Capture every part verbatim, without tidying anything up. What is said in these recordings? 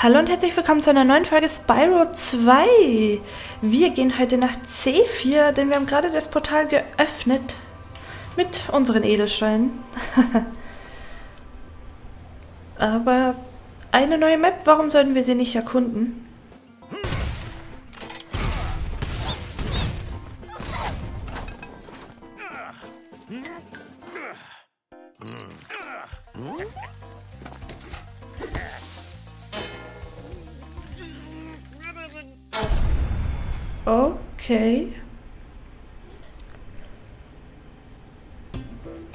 Hallo und herzlich willkommen zu einer neuen Folge Spyro zwei. Wir gehen heute nach Zephir, denn wir haben gerade das Portal geöffnet mit unseren Edelsteinen. Aber eine neue Map, warum sollten wir sie nicht erkunden? Okay.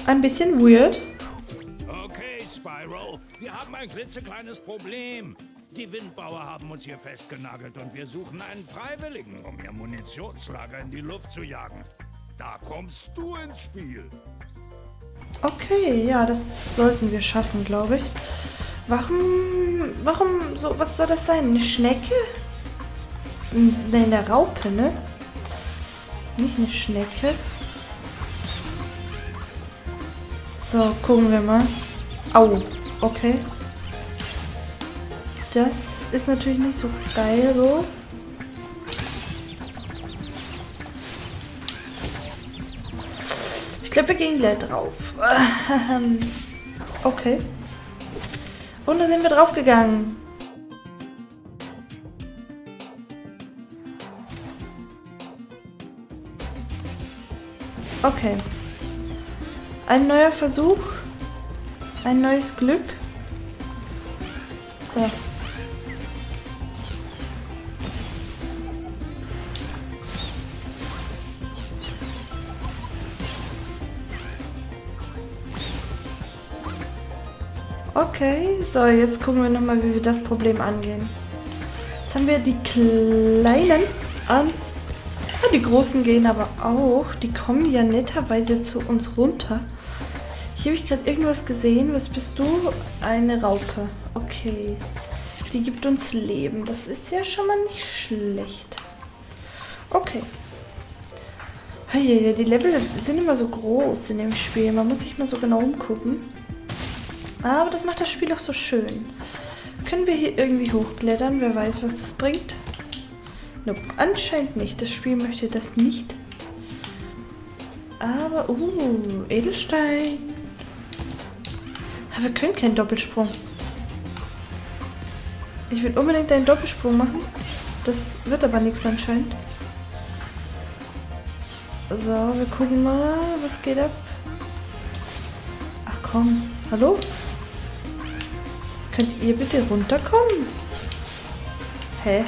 Ein bisschen weird. Okay, Spyro. Wir haben ein klitzekleines Problem. Die Windbauer haben uns hier festgenagelt und wir suchen einen Freiwilligen, um ihr Munitionslager in die Luft zu jagen. Da kommst du ins Spiel. Okay, ja, das sollten wir schaffen, glaube ich. Warum, warum, so, was soll das sein? Eine Schnecke? Nein, der Raupe, ne? Nicht eine Schnecke. So, gucken wir mal. Au, okay. Das ist natürlich nicht so geil, so. Ich glaube, wir gehen gleich drauf. Okay. Und da sind wir drauf gegangen. Okay. Ein neuer Versuch. Ein neues Glück. So. Okay. So, jetzt gucken wir nochmal, wie wir das Problem angehen. Jetzt haben wir die kleinen an. Die Großen gehen aber auch. Die kommen ja netterweise zu uns runter. Hier habe ich gerade irgendwas gesehen. Was bist du? Eine Raupe. Okay. Die gibt uns Leben. Das ist ja schon mal nicht schlecht. Okay. Die Level sind immer so groß in dem Spiel. Man muss sich mal so genau umgucken. Aber das macht das Spiel auch so schön. Können wir hier irgendwie hochklettern? Wer weiß, was das bringt. Nope, anscheinend nicht. Das Spiel möchte das nicht. Aber, uh, Edelstein. Aber wir können keinen Doppelsprung. Ich will unbedingt einen Doppelsprung machen. Das wird aber nichts anscheinend. So, wir gucken mal, was geht ab. Ach komm, hallo? Könnt ihr bitte runterkommen? Hä?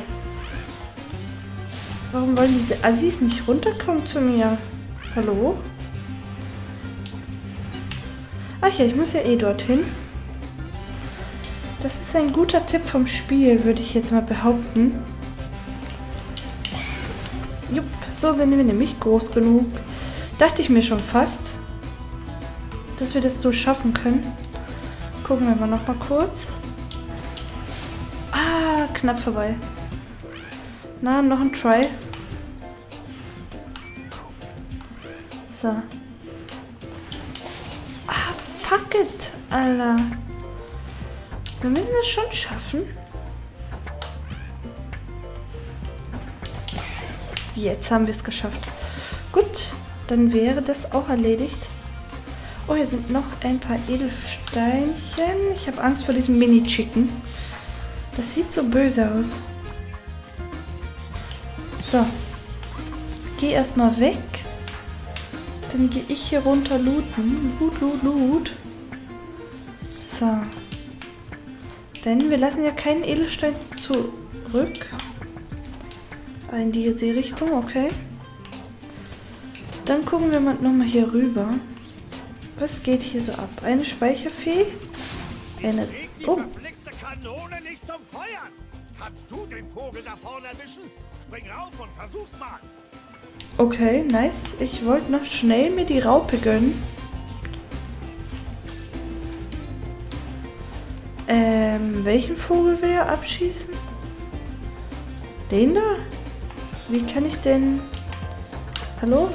Warum wollen diese Assis nicht runterkommen zu mir? Hallo? Ach ja, ich muss ja eh dorthin. Das ist ein guter Tipp vom Spiel, würde ich jetzt mal behaupten. Jupp, so sind wir nämlich groß genug. Dachte ich mir schon fast, dass wir das so schaffen können. Gucken wir mal noch mal kurz. Ah, knapp vorbei. Na, noch ein Try. So. Ah, fuck it, Alter. Wir müssen das schon schaffen. Jetzt haben wir es geschafft. Gut, dann wäre das auch erledigt. Oh, hier sind noch ein paar Edelsteinchen. Ich habe Angst vor diesem Mini-Chicken. Das sieht so böse aus. So, geh erstmal weg, dann gehe ich hier runter looten, loot, loot, loot. So, denn wir lassen ja keinen Edelstein zurück, in diese Richtung, okay. Dann gucken wir mal nochmal hier rüber, was geht hier so ab? Eine Speicherfee, eine, oh. Kannst du den Vogel da vorne erwischen? Spring rauf und versuch's mal. Okay, nice. Ich wollte noch schnell mir die Raupe gönnen. Ähm, welchen Vogel will er abschießen? Den da? Wie kann ich denn... Hallo?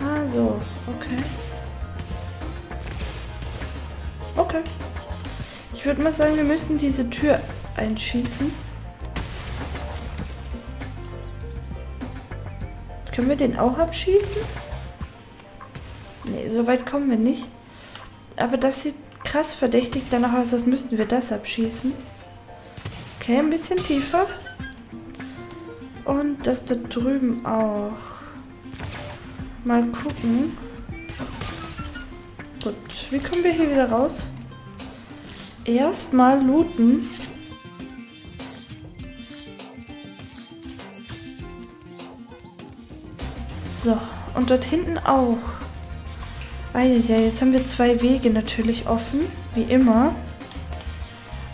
Ah, so. Okay. Okay. Ich Ich würde mal sagen, wir müssen diese Tür einschießen. Können wir den auch abschießen? Ne, so weit kommen wir nicht. Aber das sieht krass verdächtig danach aus, als müssten wir das abschießen. Okay, ein bisschen tiefer. Und das da drüben auch. Mal gucken. Gut, wie kommen wir hier wieder raus? Erstmal looten. So, und dort hinten auch. Ah ja, ja, jetzt haben wir zwei Wege natürlich offen, wie immer.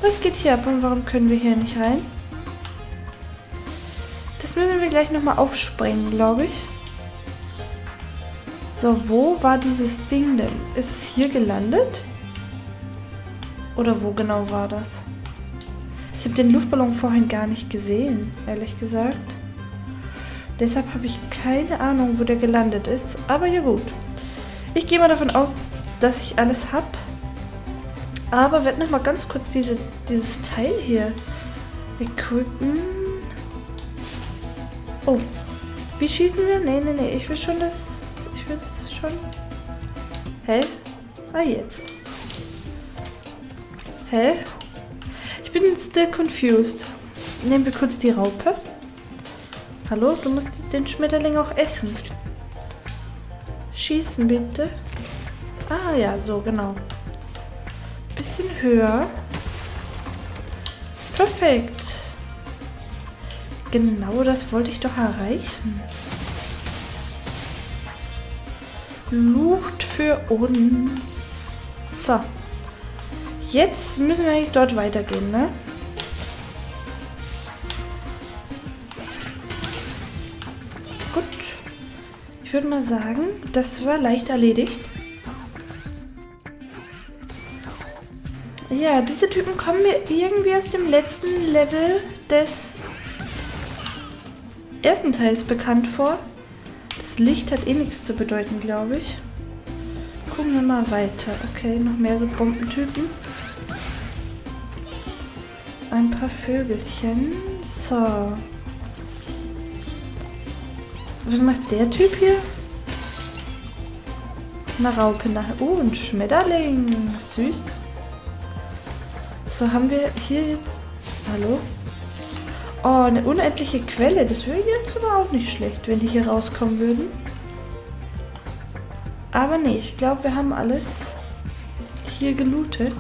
Was geht hier ab und warum können wir hier nicht rein? Das müssen wir gleich nochmal aufsprengen, glaube ich. So, wo war dieses Ding denn? Ist es hier gelandet? Oder wo genau war das? Ich habe den Luftballon vorhin gar nicht gesehen, ehrlich gesagt. Deshalb habe ich keine Ahnung, wo der gelandet ist. Aber ja gut. Ich gehe mal davon aus, dass ich alles habe. Aber werde nochmal ganz kurz diese, dieses Teil hier equippen. Oh. Wie schießen wir? Nee, nee, nee. Ich will schon das... Ich will das schon... Hä? Ah, jetzt. Hä? Ich bin still confused. Nehmen wir kurz die Raupe. Hallo, du musst den Schmetterling auch essen. Schießen bitte. Ah ja, so genau. Bisschen höher. Perfekt. Genau das wollte ich doch erreichen. Luft für uns. So. Jetzt müssen wir eigentlich dort weitergehen, ne? Ich würde mal sagen, das war leicht erledigt. Ja, diese Typen kommen mir irgendwie aus dem letzten Level des ersten Teils bekannt vor. Das Licht hat eh nichts zu bedeuten, glaube ich. Gucken wir mal weiter. Okay, noch mehr so Bombentypen. Ein paar Vögelchen. So. Was macht der Typ hier? Eine Raupe nachher. Oh, ein Schmetterling. Süß. So, haben wir hier jetzt... Hallo? Oh, eine unendliche Quelle. Das wäre jetzt aber auch nicht schlecht, wenn die hier rauskommen würden. Aber nee, ich glaube, wir haben alles hier gelootet.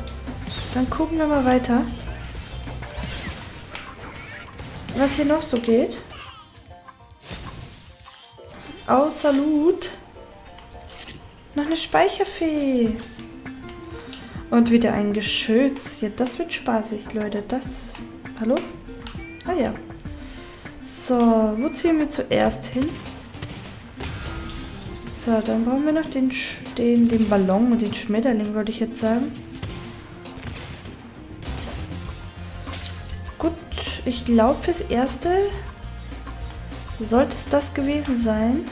Dann gucken wir mal weiter. Was hier noch so geht. Außer Loot. Noch eine Speicherfee. Und wieder ein Geschütz. Ja, das wird spaßig, Leute. Das... Hallo? Ah ja. So, wo ziehen wir zuerst hin? So, dann brauchen wir noch den, den, den Ballon und den Schmetterling, würde ich jetzt sagen. Gut, ich glaube fürs Erste... Sollte es das gewesen sein?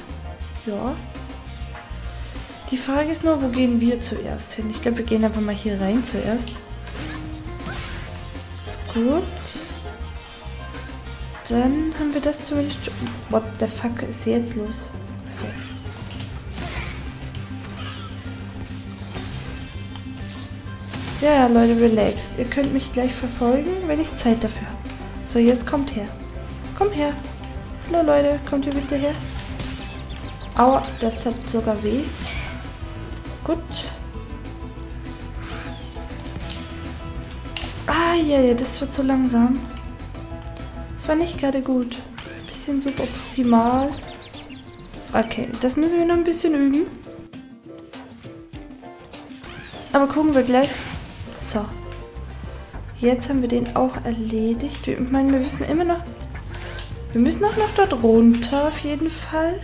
Ja. Die Frage ist nur, wo gehen wir zuerst hin? Ich glaube, wir gehen einfach mal hier rein zuerst. Gut. Dann haben wir das zumindest... What the fuck ist jetzt los? Achso. Ja, Leute, relaxed. Ihr könnt mich gleich verfolgen, wenn ich Zeit dafür habe. So, jetzt kommt her. Komm her. Hallo Leute, kommt ihr bitte her? Aua, das tat sogar weh. Gut. Ah, ja, ja, das wird so langsam. Das war nicht gerade gut. Bisschen suboptimal. Okay, das müssen wir noch ein bisschen üben. Aber gucken wir gleich. So. Jetzt haben wir den auch erledigt. Ich meine, wir wissen immer noch... Wir müssen auch noch dort runter, auf jeden Fall.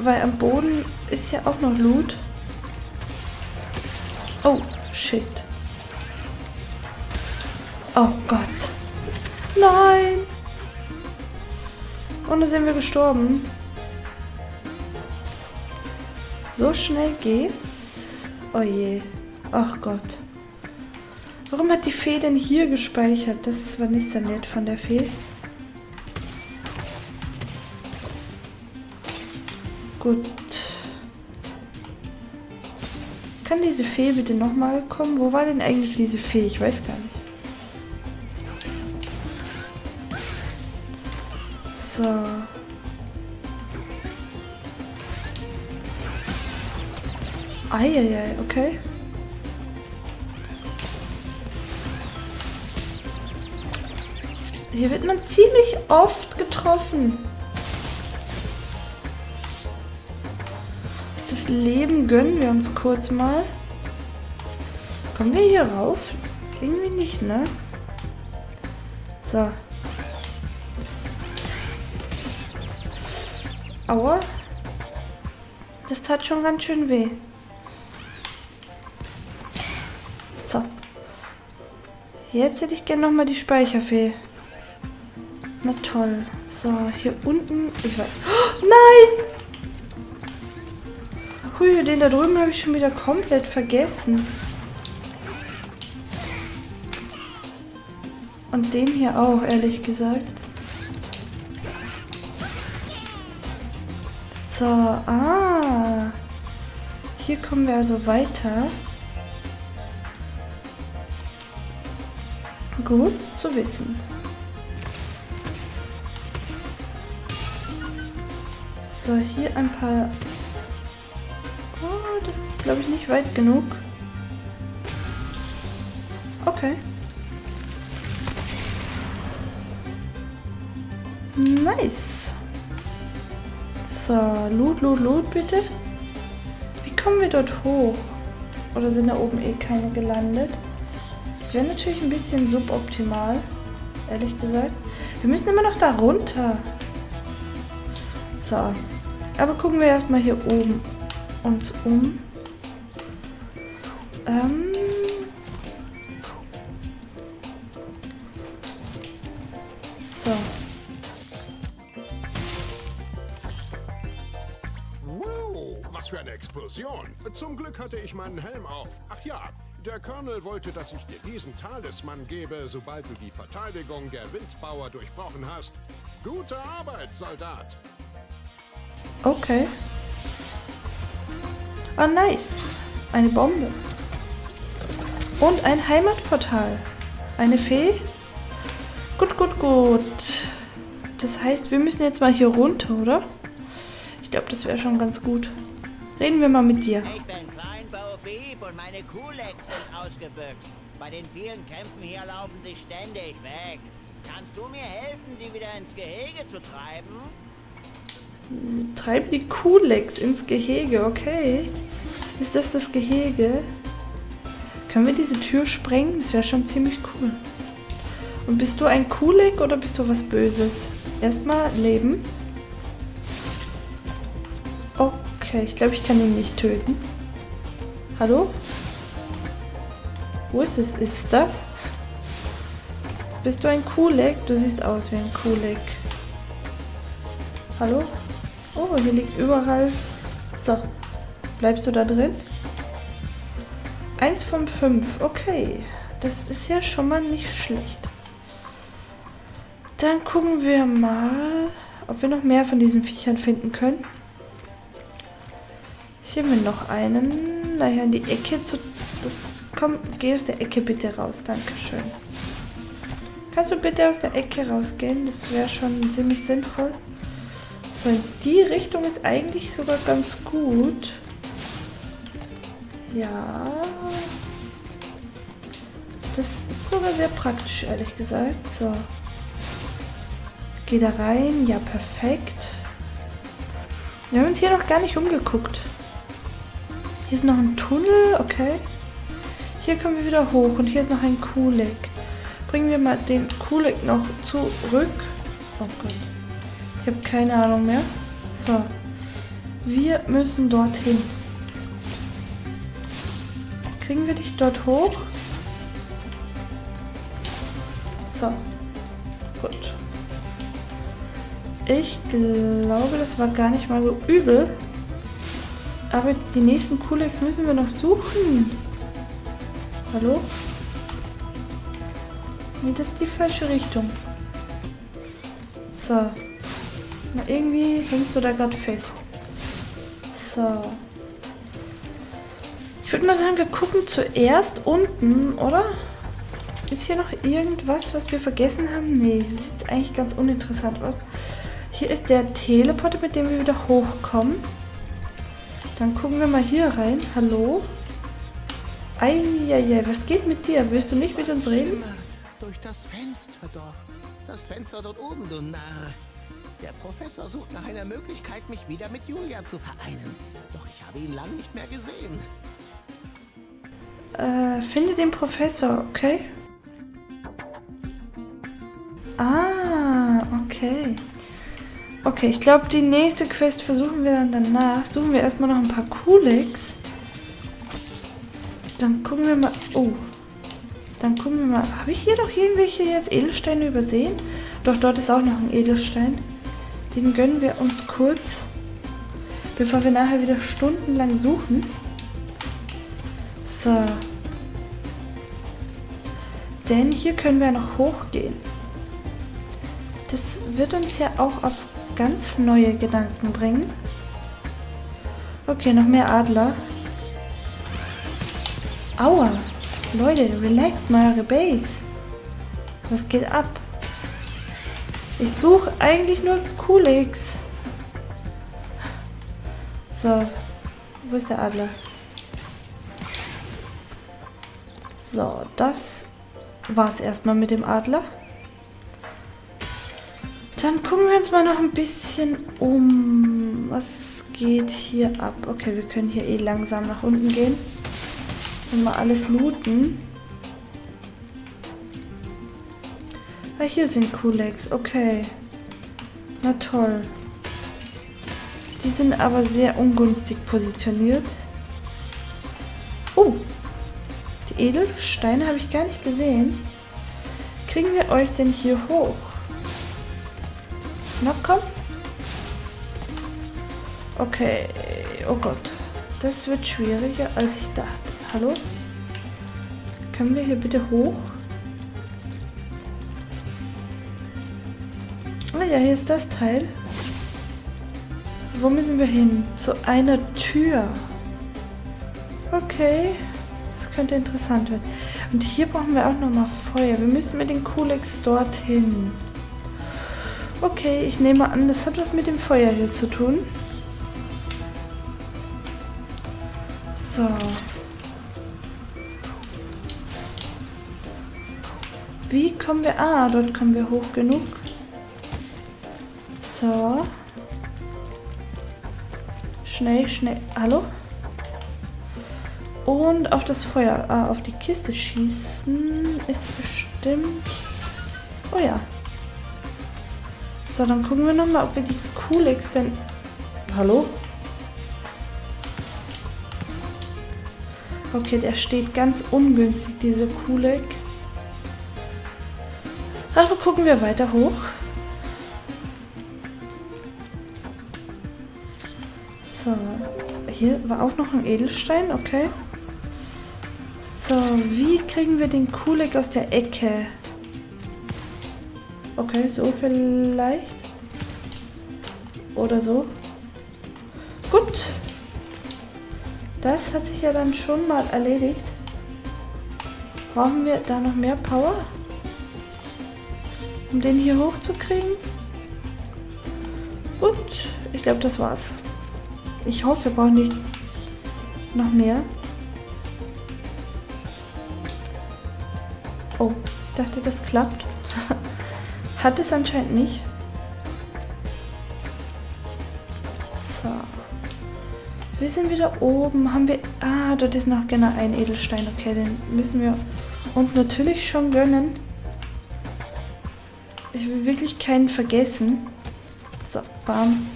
Weil am Boden ist ja auch noch Loot. Oh, shit. Oh Gott. Nein! Und da sind wir gestorben. So schnell geht's. Oh je. Ach Gott. Warum hat die Fee denn hier gespeichert? Das war nicht so nett von der Fee. Gut. Kann diese Fee bitte nochmal kommen? Wo war denn eigentlich diese Fee? Ich weiß gar nicht. So. Eieiei, okay. Hier wird man ziemlich oft getroffen. Das Leben gönnen wir uns kurz mal. Kommen wir hier rauf? Irgendwie nicht, ne? So. Aua. Das tat schon ganz schön weh. So. Jetzt hätte ich gerne nochmal die Speicherfee. Na toll. So, hier unten. Ich weiß. Oh, nein! Hui, den da drüben habe ich schon wieder komplett vergessen. Und den hier auch, ehrlich gesagt. So, ah. Hier kommen wir also weiter. Gut zu wissen. So, hier ein paar... Oh, das ist, glaube ich, nicht weit genug. Okay. Nice. So, Loot, Loot, Loot, bitte. Wie kommen wir dort hoch? Oder sind da oben eh keine gelandet? Das wäre natürlich ein bisschen suboptimal, ehrlich gesagt. Wir müssen immer noch da runter. So. Aber gucken wir erstmal hier oben uns um. Ähm. So. Wow, was für eine Explosion. Zum Glück hatte ich meinen Helm auf. Ach ja, der Colonel wollte, dass ich dir diesen Talisman gebe, sobald du die Verteidigung der Windbauer durchbrochen hast. Gute Arbeit, Soldat. Okay. Ah, nice. Eine Bombe. Und ein Heimatportal. Eine Fee. Gut, gut, gut. Das heißt, wir müssen jetzt mal hier runter, oder? Ich glaube, das wäre schon ganz gut. Reden wir mal mit dir. Ich bin Kleinbaupieb und meine Kulex sind ausgebüxt. Bei den vielen Kämpfen hier laufen sie ständig weg. Kannst du mir helfen, sie wieder ins Gehege zu treiben? Treibt die Kulex ins Gehege, okay. Ist das das Gehege? Können wir diese Tür sprengen? Das wäre schon ziemlich cool. Und bist du ein Kulek oder bist du was Böses? Erstmal leben. Okay, ich glaube, ich kann ihn nicht töten. Hallo? Wo ist es? Ist das? Bist du ein Kulek? Du siehst aus wie ein Kulek. Hallo? Oh, hier liegt überall. So. Bleibst du da drin? eins von fünf. Okay. Das ist ja schon mal nicht schlecht. Dann gucken wir mal, ob wir noch mehr von diesen Viechern finden können. Hier haben wir noch einen. Daher in die Ecke zu. Das, komm, geh aus der Ecke bitte raus. Dankeschön. Kannst du bitte aus der Ecke rausgehen? Das wäre schon ziemlich sinnvoll. So, in die Richtung ist eigentlich sogar ganz gut. Ja. Das ist sogar sehr praktisch, ehrlich gesagt. So. Geh da rein. Ja, perfekt. Wir haben uns hier noch gar nicht umgeguckt. Hier ist noch ein Tunnel. Okay. Hier kommen wir wieder hoch. Und hier ist noch ein Kulek. Bringen wir mal den Kulek noch zurück. Oh Gott. Ich habe keine Ahnung mehr. So. Wir müssen dorthin. Kriegen wir dich dort hoch? So. Gut. Ich glaube, das war gar nicht mal so übel. Aber jetzt die nächsten Kulex müssen wir noch suchen. Hallo? Nee, das ist die falsche Richtung. So. Na, irgendwie hängst du da gerade fest. So. Ich würde mal sagen, wir gucken zuerst unten, oder? Ist hier noch irgendwas, was wir vergessen haben? Nee, das sieht jetzt eigentlich ganz uninteressant aus. Hier ist der Teleporter, mit dem wir wieder hochkommen. Dann gucken wir mal hier rein. Hallo? Eieiei, was geht mit dir? Willst du nicht mit uns reden? Durch das Fenster dort. Das Fenster dort oben, du Narr. Der Professor sucht nach einer Möglichkeit, mich wieder mit Julia zu vereinen. Doch ich habe ihn lang nicht mehr gesehen. Äh, finde den Professor, okay? Ah, okay. Okay, ich glaube, die nächste Quest versuchen wir dann danach. Suchen wir erstmal noch ein paar Kuliks. Dann gucken wir mal... Oh. Dann gucken wir mal... Habe ich hier doch irgendwelche jetzt Edelsteine übersehen? Doch, dort ist auch noch ein Edelstein. Den gönnen wir uns kurz. Bevor wir nachher wieder stundenlang suchen. So. Denn hier können wir noch hochgehen. Das wird uns ja auch auf ganz neue Gedanken bringen. Okay, noch mehr Adler. Aua! Leute, relaxt mal eure Base. Was geht ab? Ich suche eigentlich nur Kulex. So. Wo ist der Adler? So, das war's erstmal mit dem Adler. Dann gucken wir uns mal noch ein bisschen um. Was geht hier ab? Okay, wir können hier eh langsam nach unten gehen. Und mal alles looten. Ah, hier sind Kulex. Okay. Na toll. Die sind aber sehr ungünstig positioniert. Oh. Die Edelsteine habe ich gar nicht gesehen. Kriegen wir euch denn hier hoch? Na komm. Okay. Oh Gott. Das wird schwieriger, als ich dachte. Hallo? Können wir hier bitte hoch? Ah ja, hier ist das Teil. Wo müssen wir hin? Zu einer Tür. Okay. Das könnte interessant werden. Und hier brauchen wir auch nochmal Feuer. Wir müssen mit den Kulex dorthin. Okay, ich nehme an, das hat was mit dem Feuer hier zu tun. So. Wie kommen wir... Ah, dort kommen wir hoch genug. So. Schnell, schnell. Hallo? Und auf das Feuer. Ah, auf die Kiste schießen ist bestimmt... Oh ja. So, dann gucken wir nochmal, ob wir die Kulex denn... Hallo? Okay, der steht ganz ungünstig, diese Kulex. Aber gucken wir weiter hoch. So, hier war auch noch ein Edelstein, okay. So, wie kriegen wir den Kulek aus der Ecke? Okay, so vielleicht. Oder so. Gut. Das hat sich ja dann schon mal erledigt. Brauchen wir da noch mehr Power? Um den hier hochzukriegen. Gut, ich glaube, das war's. Ich hoffe, wir brauchen nicht noch mehr. Oh, ich dachte, das klappt. Hat es anscheinend nicht. So. Wir sind wieder oben. Haben wir... Ah, dort ist noch genau ein Edelstein. Okay, den müssen wir uns natürlich schon gönnen. Ich will wirklich keinen vergessen. So, bam.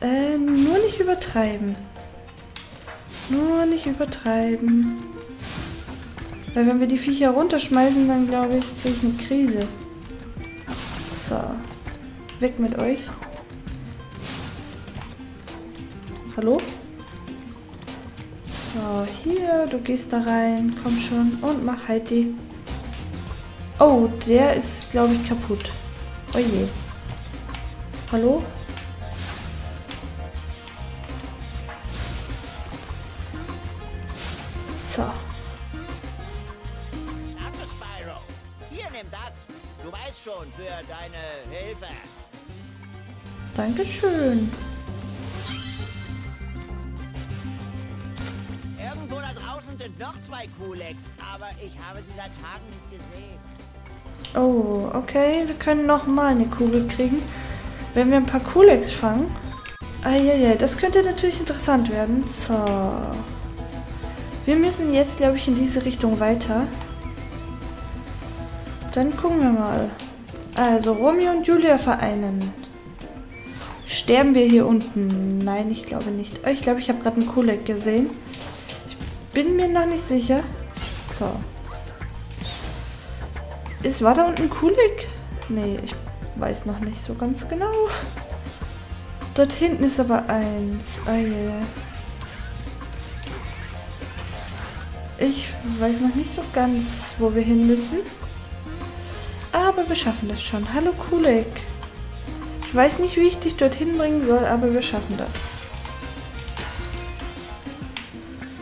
Äh, nur nicht übertreiben. Nur nicht übertreiben. Weil wenn wir die Viecher runterschmeißen, dann glaube ich, kriege ich eine Krise. So. Weg mit euch. Hallo? So, hier, du gehst da rein. Komm schon. Und mach halt die. Oh, der ist, glaube ich, kaputt. Oh je. Hallo? So. Hier, nimm das. Du weißt schon, für deine Hilfe. Dankeschön. Irgendwo da draußen sind noch zwei Kulex, aber ich habe sie seit Tagen nicht gesehen. Oh, okay, wir können nochmal eine Kugel kriegen, wenn wir ein paar Kulex fangen. Ah, ja, ja, das könnte natürlich interessant werden. So. Wir müssen jetzt, glaube ich, in diese Richtung weiter. Dann gucken wir mal. Also, Romeo und Julia vereinen. Sterben wir hier unten? Nein, ich glaube nicht. Oh, ich glaube, ich habe gerade einen Kulek gesehen. Ich bin mir noch nicht sicher. So. Ist, war da unten ein Kulek? Nee, ich weiß noch nicht so ganz genau. Dort hinten ist aber eins. Oh yeah. Ich weiß noch nicht so ganz, wo wir hin müssen. Aber wir schaffen das schon. Hallo Kulek. Ich weiß nicht, wie ich dich dorthin bringen soll, aber wir schaffen das.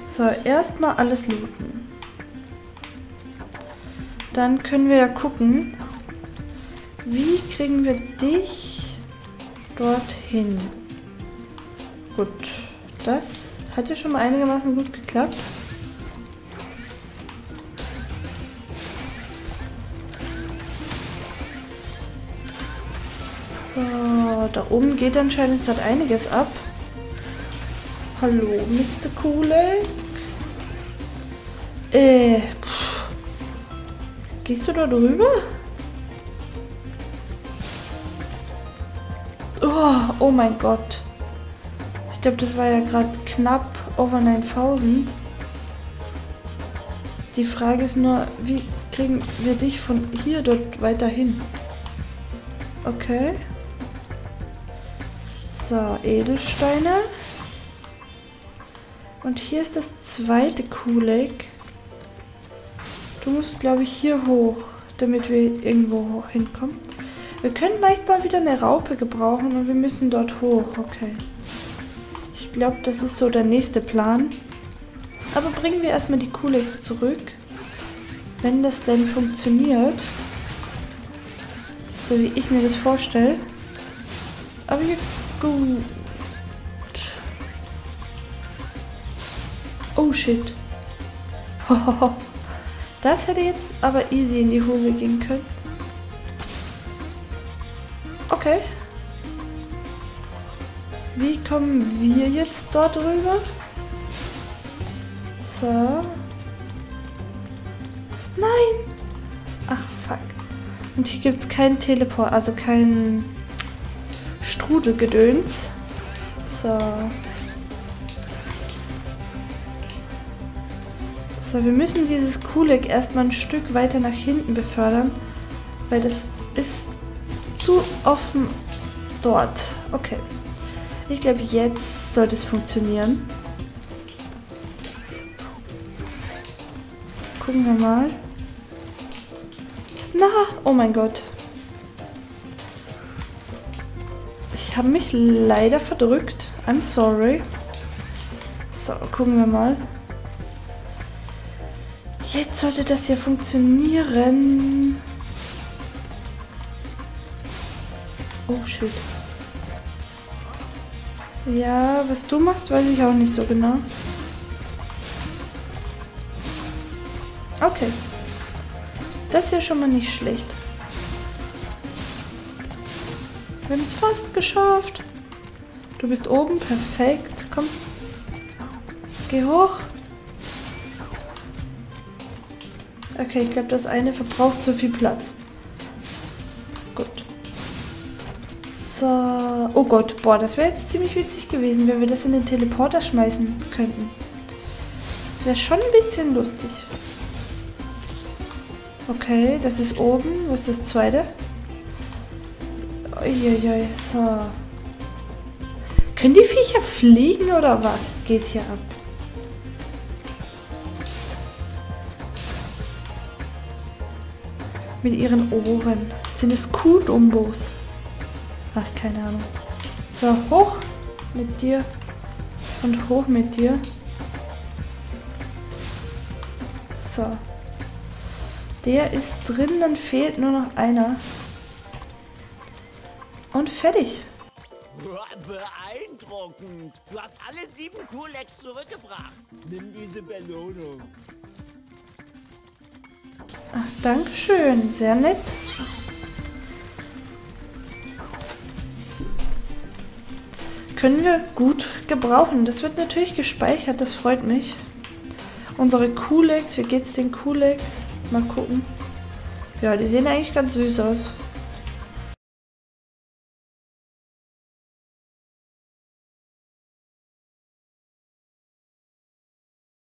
So, erstmal alles looten. Dann können wir ja gucken, wie kriegen wir dich dorthin. Gut, das hat ja schon mal einigermaßen gut geklappt. Da oben geht anscheinend gerade einiges ab. Hallo, Mister Kulek. Äh, pff. Gehst du da drüber? Oh, oh mein Gott. Ich glaube, das war ja gerade knapp over neuntausend. Die Frage ist nur, wie kriegen wir dich von hier dort weiterhin? Okay. So, Edelsteine. Und hier ist das zweite Kulek. Du musst, glaube ich, hier hoch, damit wir irgendwo hinkommen. Wir können vielleicht mal wieder eine Raupe gebrauchen und wir müssen dort hoch. Okay. Ich glaube, das ist so der nächste Plan. Aber bringen wir erstmal die Kuleks zurück. Wenn das denn funktioniert. So wie ich mir das vorstelle. Aber hier... Gut. Oh shit. Hohoho. Das hätte jetzt aber easy in die Hose gehen können. Okay. Wie kommen wir jetzt dort rüber? So. Nein! Ach fuck. Und hier gibt es keinen Teleport, also keinen... Strudelgedöns. So. So, wir müssen dieses Kulek erstmal ein Stück weiter nach hinten befördern, weil das ist zu offen dort. Okay. Ich glaube, jetzt sollte es funktionieren. Gucken wir mal. Na, oh mein Gott. Ich habe mich leider verdrückt. I'm sorry. So, gucken wir mal. Jetzt sollte das hier funktionieren. Oh, shit. Ja, was du machst, weiß ich auch nicht so genau. Okay. Das ist ja schon mal nicht schlecht. Wir haben es fast geschafft. Du bist oben. Perfekt. Komm. Geh hoch. Okay, ich glaube, das eine verbraucht so viel Platz. Gut. So. Oh Gott. Boah, das wäre jetzt ziemlich witzig gewesen, wenn wir das in den Teleporter schmeißen könnten. Das wäre schon ein bisschen lustig. Okay, das ist oben. Wo ist das zweite? Uiuiui, so. Können die Viecher fliegen oder was? Geht hier ab. mit ihren Ohren. Sind es Kuhdumbos? Ach, keine Ahnung. So, hoch mit dir und hoch mit dir. So. Der ist drin, dann fehlt nur noch einer. Und fertig. Beeindruckend. Du hast alle sieben Kulex zurückgebracht. Nimm diese Belohnung. Ach, danke schön. Sehr nett. Können wir gut gebrauchen. Das wird natürlich gespeichert. Das freut mich. Unsere Kulex. Wie geht's den Kulex? Mal gucken. Ja, die sehen eigentlich ganz süß aus.